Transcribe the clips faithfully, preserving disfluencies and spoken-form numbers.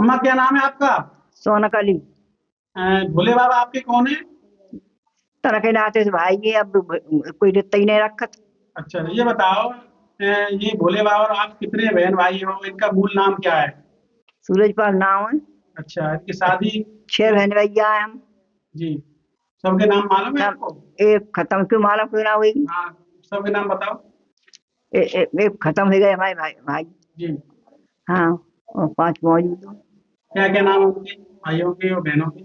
अम्मा क्या नाम है आपका? सोनकाली। भोले बाबा आपके कौन है? तरह के नाते से भाई है, अब कोई रिश्ता ही नहीं रखा। अच्छा, ये बताओ ये भोले बाबा और आप कितने बहन भाई हो? इनका मूल नाम क्या है? सूरजपाल नाम है। अच्छा, इनकी शादी? छह बहन भैया है हम जी। सबके नाम मालूम है आपको? एक खत्म क्यों मालूम क्यों ना हुई? हाँ, सबके नाम बताओ। ए, ए, एक खत्म हो गए हमारे भाई भाई जी। हाँ, और पांच मौजूद। क्या क्या नाम होंगे भाइयों के और बहनों के?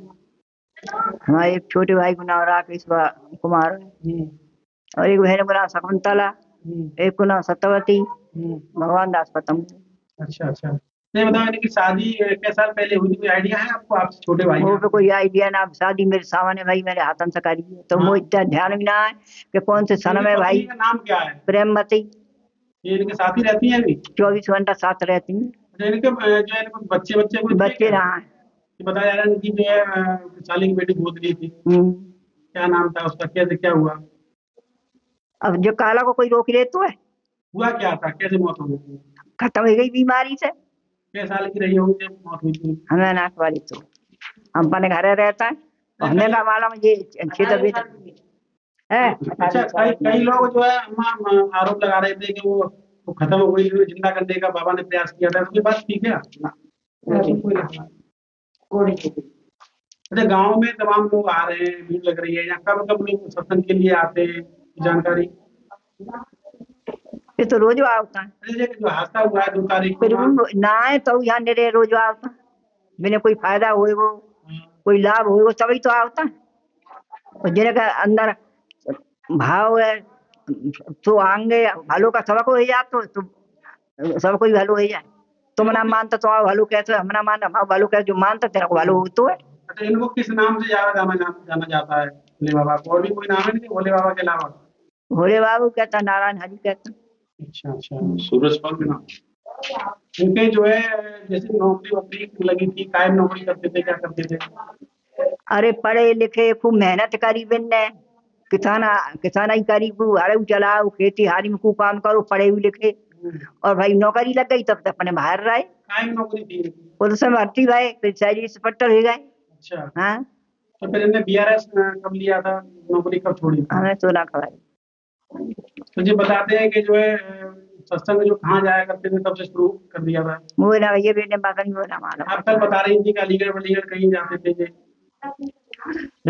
हमारे एक छोटे भाई को नाम राकेश कुमार जी, और एक बहन को नाम शकुंतला, एक को नाम सत्यवती, भगवान दास पतंग। अच्छा अच्छा, नहीं बताओ इनकी शादी कितने साल पहले हुई थी? कोई आइडिया है आपको? आप छोटे भाई को कोई आइडिया ना? शादी मेरे सामने भाई मेरे हाथम से करी है, तो मुझे इतना ध्यान भी ना है कि कौन से सन में भाई। नाम क्या है? प्रेमवती। ये इनके साथ ही रहती है अभी? चौबीस घंटा साथ रहती है। इनके जो है बच्चे बच्चे कोई बच्चे रहा है? बताया जा रहा है इनकी जो है विशाली की बेटी गोद ली थी, क्या नाम था उसका? कैसे क्या हुआ? अब जो काला को कोई रोक ले तो है। हुआ क्या था? कैसे मौत हो गई? खत्म हो गई बीमारी से। छह साल की रही होगी जब मौत हुई थी। हमें नाक वाली तो हम अपने घर रहता है, हमने का माला मुझे अच्छी तबीयत है। अच्छा, कई कई लोग जो है अम्मा आरोप लगा रहे थे कि वो वो खत्म हो गई, जिंदा करने का बाबा ने प्रयास किया था, उसके बाद ठीक है। अच्छा, गाँव में तमाम लोग आ रहे हैं, भीड़ लग रही है, या कब कब लोग सत्संग के लिए आते हैं जानकारी? ये तो रोज आता है। अरे जो हादसा हुआ है दो तारीख को ना है तो यहाँ मेरे रोज आता है, मैंने कोई फायदा होए वो कोई लाभ होए वो तभी तो आता है। जिन्हें का अंदर भाव है तो आंगे भालो का सबको हो जाए, तो, तो सबको ही भालो हो जाए। तुम ना मानता तो आप भालो कहते हो, हम ना मानता हम भालो कहते, जो मानता तेरा को भालो होता है। अच्छा, इनको किस नाम से जाना जाता है भोले बाबा को? और भी कोई नाम है नहीं भोले बाबा के अलावा? भोले बाबू कहता, नारायण हरि कहता। अच्छा अच्छा, सूरजपाल के नाम उनके जो है जैसे नौकरी वोकरी लगी थी, कायम नौकरी करते थे, क्या करते थे? अरे पढ़े लिखे खूब मेहनत करी, बिन्ने किसान किसानी करी, खूब हड़ू चलाओ, खेती हारी में खूब काम करो, पढ़े भी लिखे, और भाई नौकरी लग गई तब तक अपने बाहर रहे। कायम नौकरी थी, पुलिस में भर्ती भाई, फिर सैलरी इंस्पेक्टर हो गए। अच्छा हाँ, तो फिर हमने बी आर एस कब लिया था? नौकरी कब छोड़ी? हमें तो ना खबर। मुझे बताते हैं कि जो है सत्संग जो कहाँ जाया करते थे तब से शुरू कर दिया था? वो ना ये बेटे बात नहीं बोला मारा। आप कल बता रही थी कि अलीगढ़ वलीगढ़ कहीं जाते थे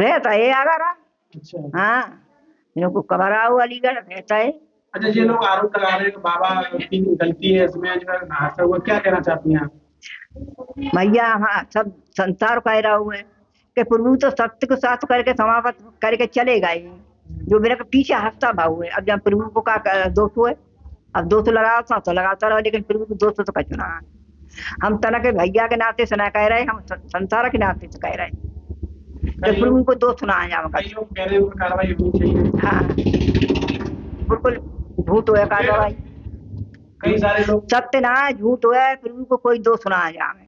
रहता है आगरा। अच्छा हाँ, मेरे को कबरा हुआ अलीगढ़ रहता है। अच्छा, ये लोग आरोप लगा रहे हैं कि बाबा की गलती है इसमें जो हादसा हुआ, क्या कहना चाहती है आप? भैया हाँ, सब संसार पैरा हुआ है कि प्रभु तो सत्य को साथ करके समाप्त करके चलेगा ही, जो मेरे को पीछे हफ्ता भाव है। अब जब प्रभु को का दोस्त हुए, अब दोस्त लगाता तो लगाता रहा, लेकिन प्रभु को दोस्त तो कचना। हम तना के भैया के नाते से ना कह रहे, हम संसार के नाते से कह रहे हैं, प्रभु को दोस्त ना जाओ। कार्रवाई होनी चाहिए। हाँ बिल्कुल, झूठ हुआ कार्रवाई, कई सारे लोग सत्य ना है, झूठ हुआ है, प्रभु को कोई दोस्त ना जाए।